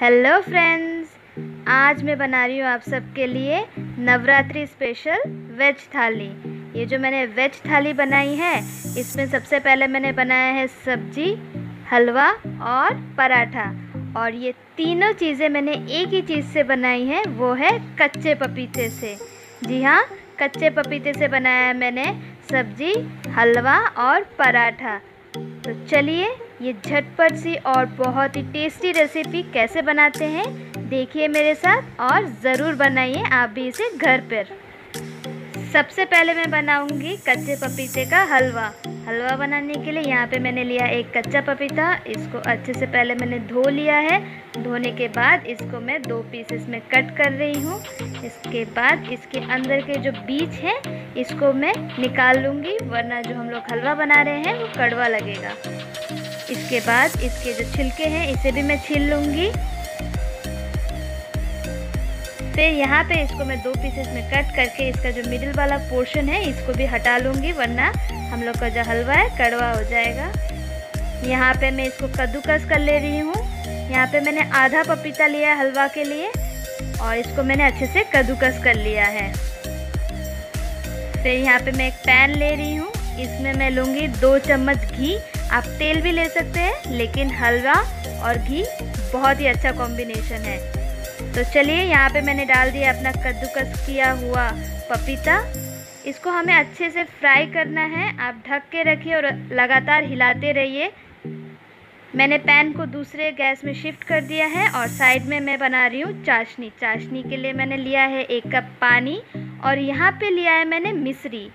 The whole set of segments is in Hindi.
हेलो फ्रेंड्स, आज मैं बना रही हूँ आप सबके लिए नवरात्रि स्पेशल वेज थाली। ये जो मैंने वेज थाली बनाई है, इसमें सबसे पहले मैंने बनाया है सब्जी, हलवा और पराठा। और ये तीनों चीज़ें मैंने एक ही चीज़ से बनाई हैं, वो है कच्चे पपीते से। जी हाँ, कच्चे पपीते से बनाया है मैंने सब्जी, हलवा और पराठा। तो चलिए ये झटपट सी और बहुत ही टेस्टी रेसिपी कैसे बनाते हैं, देखिए मेरे साथ और ज़रूर बनाइए आप भी इसे घर पर। सबसे पहले मैं बनाऊंगी कच्चे पपीते का हलवा। हलवा बनाने के लिए यहाँ पे मैंने लिया एक कच्चा पपीता। इसको अच्छे से पहले मैंने धो लिया है। धोने के बाद इसको मैं दो पीसेस में कट कर रही हूँ। इसके बाद इसके अंदर के जो बीज है इसको मैं निकाल लूँगी, वरना जो हम लोग हलवा बना रहे हैं वो कड़वा लगेगा। इसके बाद इसके जो छिलके हैं इसे भी मैं छील लूँगी। फिर यहाँ पे इसको मैं दो पीसेस में कट करके इसका जो मिडिल वाला पोर्शन है इसको भी हटा लूँगी, वरना हम लोग का जो हलवा है कड़वा हो जाएगा। यहाँ पे मैं इसको कद्दूकस कर ले रही हूँ। यहाँ पे मैंने आधा पपीता लिया है हलवा के लिए और इसको मैंने अच्छे से कद्दूकस कर लिया है। फिर यहाँ पे मैं एक पैन ले रही हूँ, इसमें मैं लूँगी 2 चम्मच घी। आप तेल भी ले सकते हैं, लेकिन हलवा और घी बहुत ही अच्छा कॉम्बिनेशन है। तो चलिए यहाँ पे मैंने डाल दिया अपना कद्दूकस किया हुआ पपीता। इसको हमें अच्छे से फ्राई करना है। आप ढक के रखिए और लगातार हिलाते रहिए। मैंने पैन को दूसरे गैस में शिफ्ट कर दिया है और साइड में मैं बना रही हूँ चाशनी। चाशनी के लिए मैंने लिया है 1 कप पानी और यहाँ पे लिया है मैंने मिश्री।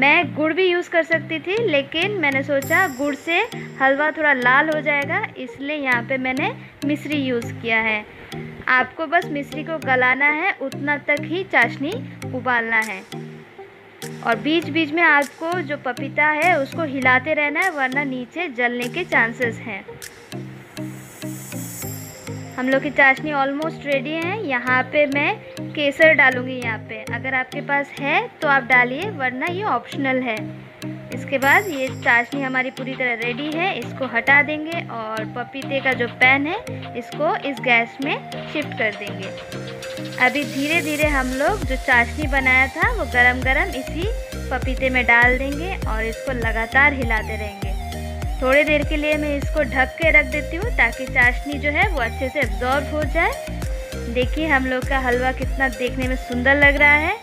मैं गुड़ भी यूज़ कर सकती थी, लेकिन मैंने सोचा गुड़ से हलवा थोड़ा लाल हो जाएगा, इसलिए यहाँ पे मैंने मिश्री यूज़ किया है। आपको बस मिश्री को गलाना है, उतना तक ही चाशनी उबालना है और बीच बीच में आपको जो पपीता है उसको हिलाते रहना है, वरना नीचे जलने के चांसेस हैं। हम लोग की चाशनी ऑलमोस्ट रेडी है। यहाँ पे मैं केसर डालूंगी। यहाँ पे अगर आपके पास है तो आप डालिए, वरना ये ऑप्शनल है। इसके बाद ये चाशनी हमारी पूरी तरह रेडी है, इसको हटा देंगे और पपीते का जो पैन है इसको इस गैस में शिफ्ट कर देंगे। अभी धीरे धीरे हम लोग जो चाशनी बनाया था वो गरम गरम इसी पपीते में डाल देंगे और इसको लगातार हिलाते रहेंगे। थोड़ी देर के लिए मैं इसको ढक के रख देती हूँ ताकि चाशनी जो है वो अच्छे से एब्जॉर्ब हो जाए। देखिए हम लोग का हलवा कितना देखने में सुंदर लग रहा है।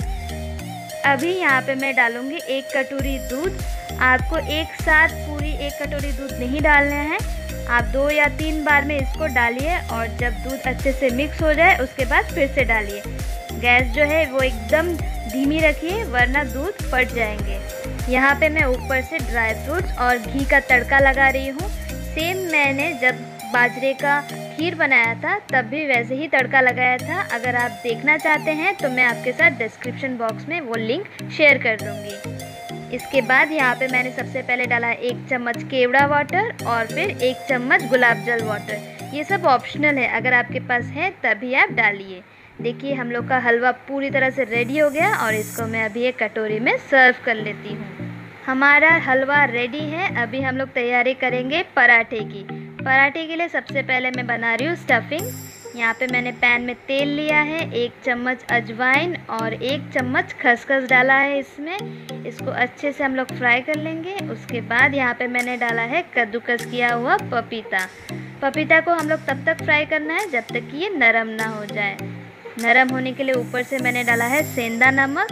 अभी यहाँ पे मैं डालूँगी 1 कटोरी दूध। आपको एक साथ पूरी 1 कटोरी दूध नहीं डालना है, आप 2 या 3 बार में इसको डालिए और जब दूध अच्छे से मिक्स हो जाए उसके बाद फिर से डालिए। गैस जो है वो एकदम धीमी रखिए, वरना दूध फट जाएंगे। यहाँ पे मैं ऊपर से ड्राई फ्रूट्स और घी का तड़का लगा रही हूँ। सेम मैंने जब बाजरे का खीर बनाया था तब भी वैसे ही तड़का लगाया था। अगर आप देखना चाहते हैं तो मैं आपके साथ डिस्क्रिप्शन बॉक्स में वो लिंक शेयर कर दूँगी। इसके बाद यहाँ पे मैंने सबसे पहले डाला 1 चम्मच केवड़ा वाटर और फिर 1 चम्मच गुलाब जल वाटर। ये सब ऑप्शनल है, अगर आपके पास है तभी आप डालिए। देखिए हम लोग का हलवा पूरी तरह से रेडी हो गया और इसको मैं अभी एक कटोरी में सर्व कर लेती हूँ। हमारा हलवा रेडी है। अभी हम लोग तैयारी करेंगे पराठे की। पराठे के लिए सबसे पहले मैं बना रही हूँ स्टफिंग। यहाँ पे मैंने पैन में तेल लिया है, 1 चम्मच अजवाइन और 1 चम्मच खसखस डाला है इसमें। इसको अच्छे से हम लोग फ्राई कर लेंगे। उसके बाद यहाँ पे मैंने डाला है कद्दूकस किया हुआ पपीता। पपीता को हम लोग तब तक फ्राई करना है जब तक कि ये नरम ना हो जाए। नरम होने के लिए ऊपर से मैंने डाला है सेंधा नमक।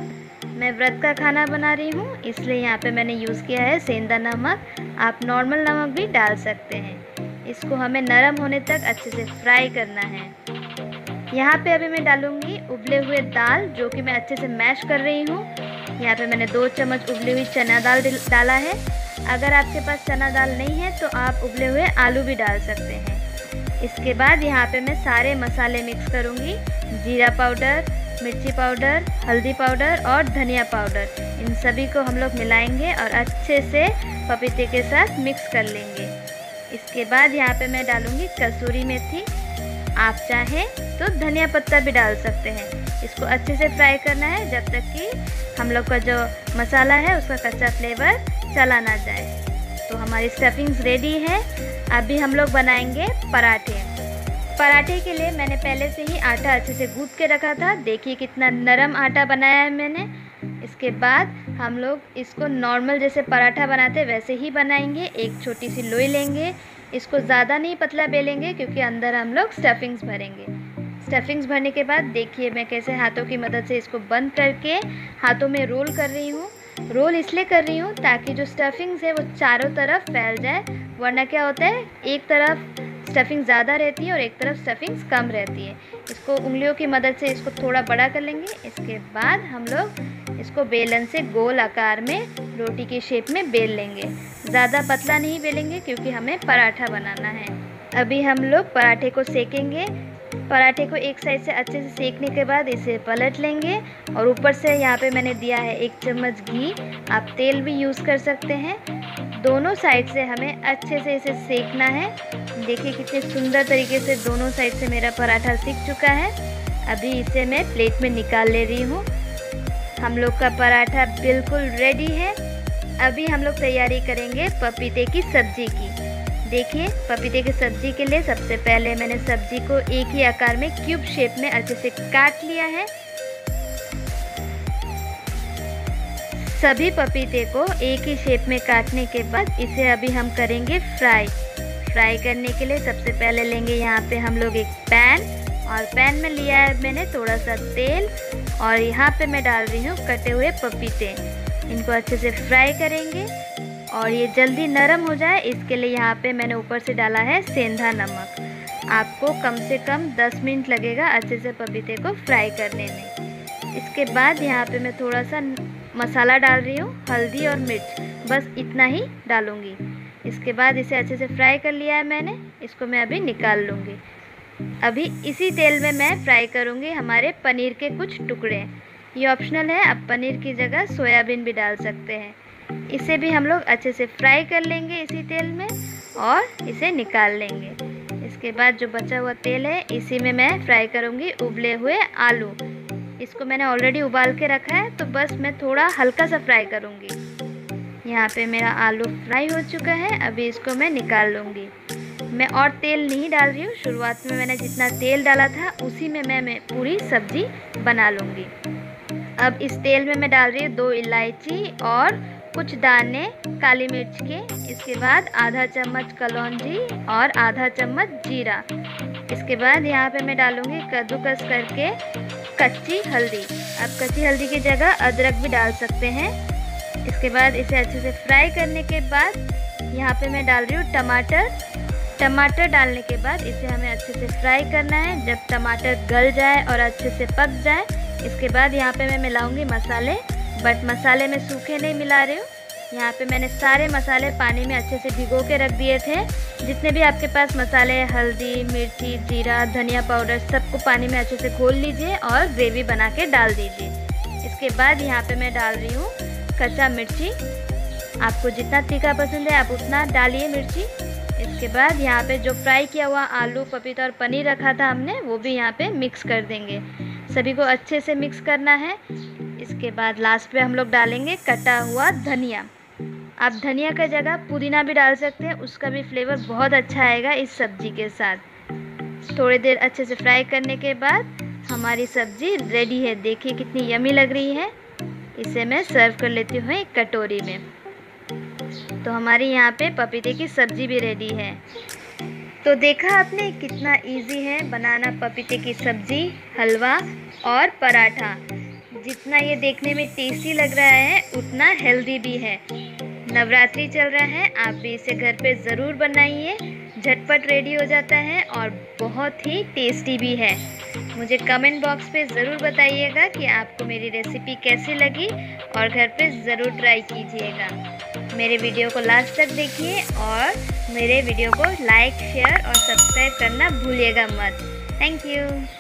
मैं व्रत का खाना बना रही हूँ, इसलिए यहाँ पे मैंने यूज़ किया है सेंधा नमक। आप नॉर्मल नमक भी डाल सकते हैं। इसको हमें नरम होने तक अच्छे से फ्राई करना है। यहाँ पे अभी मैं डालूँगी उबले हुए दाल, जो कि मैं अच्छे से मैश कर रही हूँ। यहाँ पे मैंने 2 चम्मच उबली हुई चना दाल डाला है। अगर आपके पास चना दाल नहीं है तो आप उबले हुए आलू भी डाल सकते हैं। इसके बाद यहाँ पे मैं सारे मसाले मिक्स करूँगी। जीरा पाउडर, मिर्ची पाउडर, हल्दी पाउडर और धनिया पाउडर, इन सभी को हम लोग मिलाएंगे और अच्छे से पपीते के साथ मिक्स कर लेंगे। इसके बाद यहाँ पे मैं डालूँगी कसूरी मेथी। आप चाहें तो धनिया पत्ता भी डाल सकते हैं। इसको अच्छे से फ्राई करना है जब तक कि हम लोग का जो मसाला है उसका कच्चा फ्लेवर चला ना जाए। तो हमारी स्टफिंग्स रेडी है। अभी हम लोग बनाएंगे पराठे। पराठे के लिए मैंने पहले से ही आटा अच्छे से गूंथ के रखा था। देखिए कितना नरम आटा बनाया है मैंने। इसके बाद हम लोग इसको नॉर्मल जैसे पराठा बनाते वैसे ही बनाएंगे। एक छोटी सी लोई लेंगे, इसको ज़्यादा नहीं पतला बेलेंगे क्योंकि अंदर हम लोग स्टफिंग्स भरेंगे। स्टफिंग्स भरने के बाद देखिए मैं कैसे हाथों की मदद से इसको बंद करके हाथों में रोल कर रही हूँ। रोल इसलिए कर रही हूँ ताकि जो स्टफिंग्स है वो चारों तरफ फैल जाए, वरना क्या होता है एक तरफ स्टफिंग ज़्यादा रहती है और एक तरफ स्टफिंग्स कम रहती है। इसको उंगलियों की मदद से इसको थोड़ा बड़ा कर लेंगे। इसके बाद हम लोग इसको बेलन से गोल आकार में रोटी के शेप में बेल लेंगे। ज़्यादा पतला नहीं बेलेंगे क्योंकि हमें पराठा बनाना है। अभी हम लोग पराठे को सेकेंगे। पराठे को एक साइड से अच्छे से सेकने के बाद इसे पलट लेंगे और ऊपर से यहाँ पे मैंने दिया है एक चम्मच घी। आप तेल भी यूज़ कर सकते हैं। दोनों साइड से हमें अच्छे से इसे सेकना है। देखिए कितने सुंदर तरीके से दोनों साइड से मेरा पराठा सिक चुका है। अभी इसे मैं प्लेट में निकाल ले रही हूँ। हम लोग का पराठा बिल्कुल रेडी है। अभी हम लोग तैयारी करेंगे पपीते की सब्जी की। देखिए पपीते की सब्जी के लिए सबसे पहले मैंने सब्जी को एक ही आकार में क्यूब शेप में अच्छे से काट लिया है। सभी पपीते को एक ही शेप में काटने के बाद इसे अभी हम करेंगे फ्राई। फ्राई करने के लिए सबसे पहले लेंगे यहाँ पे हम लोग एक पैन, और पैन में लिया है मैंने थोड़ा सा तेल और यहाँ पे मैं डाल रही हूँ कटे हुए पपीते। इनको अच्छे से फ्राई करेंगे और ये जल्दी नरम हो जाए इसके लिए यहाँ पे मैंने ऊपर से डाला है सेंधा नमक। आपको कम से कम 10 मिनट लगेगा अच्छे से पपीते को फ्राई करने में। इसके बाद यहाँ पे मैं थोड़ा सा मसाला डाल रही हूँ, हल्दी और मिर्च, बस इतना ही डालूँगी। इसके बाद इसे अच्छे से फ्राई कर लिया है मैंने। इसको मैं अभी निकाल लूँगी। अभी इसी तेल में मैं फ्राई करूँगी हमारे पनीर के कुछ टुकड़े। ये ऑप्शनल है, आप पनीर की जगह सोयाबीन भी डाल सकते हैं। इसे भी हम लोग अच्छे से फ्राई कर लेंगे इसी तेल में और इसे निकाल लेंगे। इसके बाद जो बचा हुआ तेल है इसी में मैं फ्राई करूँगी उबले हुए आलू। इसको मैंने ऑलरेडी उबाल के रखा है तो बस मैं थोड़ा हल्का सा फ्राई करूँगी। यहाँ पे मेरा आलू फ्राई हो चुका है। अभी इसको मैं निकाल लूँगी। मैं और तेल नहीं डाल रही हूँ। शुरुआत में मैंने जितना तेल डाला था उसी में मैं पूरी सब्ज़ी बना लूँगी। अब इस तेल में मैं डाल रही हूँ 2 इलायची और कुछ दाने काली मिर्च के। इसके बाद आधा चम्मच कलौंजी और आधा चम्मच जीरा। इसके बाद यहाँ पे मैं डालूँगी कद्दूकस करके कच्ची हल्दी। आप कच्ची हल्दी की जगह अदरक भी डाल सकते हैं। इसके बाद इसे अच्छे से फ्राई करने के बाद यहाँ पे मैं डाल रही हूँ टमाटर। टमाटर डालने के बाद इसे हमें अच्छे से फ्राई करना है। जब टमाटर गल जाए और अच्छे से पक जाए इसके बाद यहाँ पर मैं मिलाऊँगी मसाले, बट मसाले में सूखे नहीं मिला रही हूँ। यहाँ पे मैंने सारे मसाले पानी में अच्छे से भिगो के रख दिए थे। जितने भी आपके पास मसाले हैं, हल्दी, मिर्ची, जीरा, धनिया पाउडर, सबको पानी में अच्छे से घोल लीजिए और ग्रेवी बना के डाल दीजिए। इसके बाद यहाँ पे मैं डाल रही हूँ कच्चा मिर्ची। आपको जितना तीखा पसंद है आप उतना डालिए मिर्ची। इसके बाद यहाँ पे जो फ्राई किया हुआ आलू, पपीता और पनीर रखा था हमने, वो भी यहाँ पे मिक्स कर देंगे। सभी को अच्छे से मिक्स करना है। इसके बाद लास्ट पे हम लोग डालेंगे कटा हुआ धनिया। आप धनिया का जगह पुदीना भी डाल सकते हैं, उसका भी फ्लेवर बहुत अच्छा आएगा इस सब्ज़ी के साथ। थोड़ी देर अच्छे से फ्राई करने के बाद हमारी सब्ज़ी रेडी है। देखिए कितनी यमी लग रही है। इसे मैं सर्व कर लेती हूँ एक कटोरी में। तो हमारी यहाँ पे पपीते की सब्ज़ी भी रेडी है। तो देखा आपने कितना इजी है बनाना पपीते की सब्ज़ी, हलवा और पराठा। जितना ये देखने में टेस्टी लग रहा है उतना हेल्दी भी है। नवरात्रि चल रहा है, आप भी इसे घर पे ज़रूर बनाइए। झटपट रेडी हो जाता है और बहुत ही टेस्टी भी है। मुझे कमेंट बॉक्स पे ज़रूर बताइएगा कि आपको मेरी रेसिपी कैसी लगी और घर पे ज़रूर ट्राई कीजिएगा। मेरे वीडियो को लास्ट तक देखिए और मेरे वीडियो को लाइक, शेयर और सब्सक्राइब करना भूलिएगा मत। Thank you.